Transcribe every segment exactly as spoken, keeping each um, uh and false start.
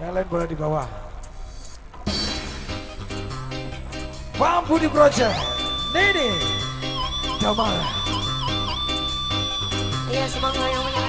Yang lain bola di bawah. Mampu di project. Nini. Jamal. Iya, semangat yang menyerang.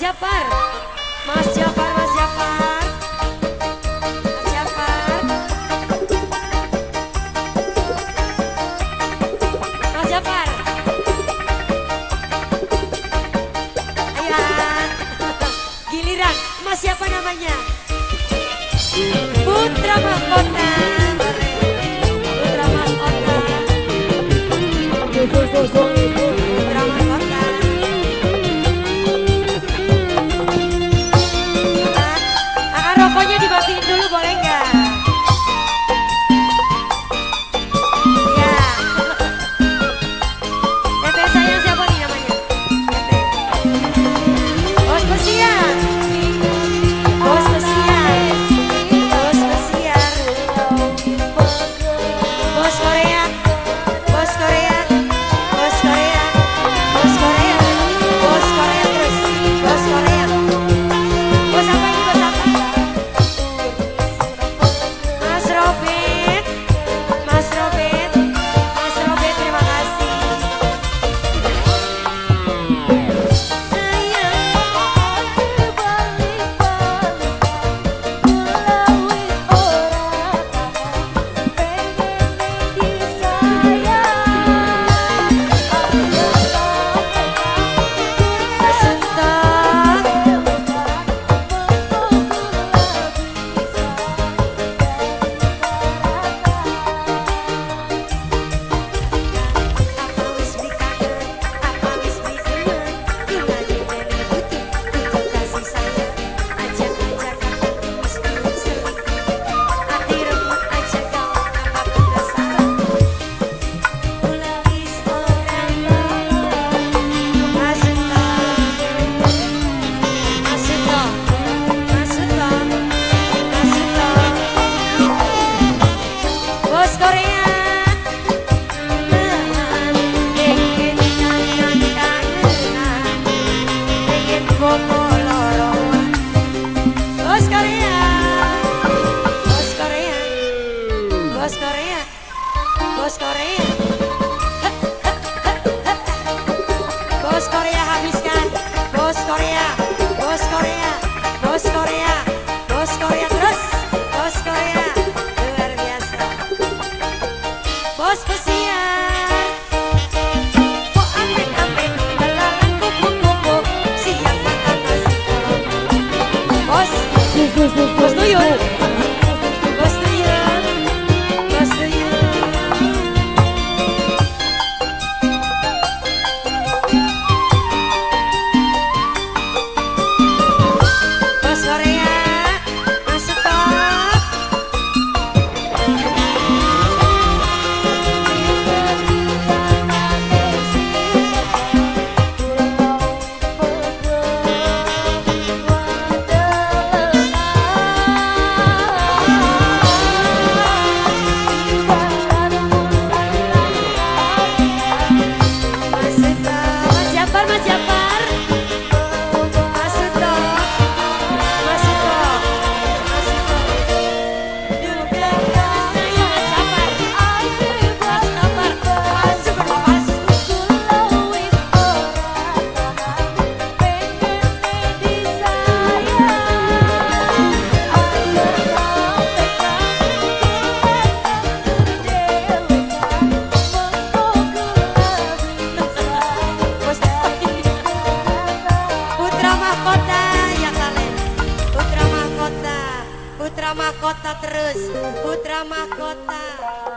Siap, bos, siap, bos, siap. Putra Mahkota.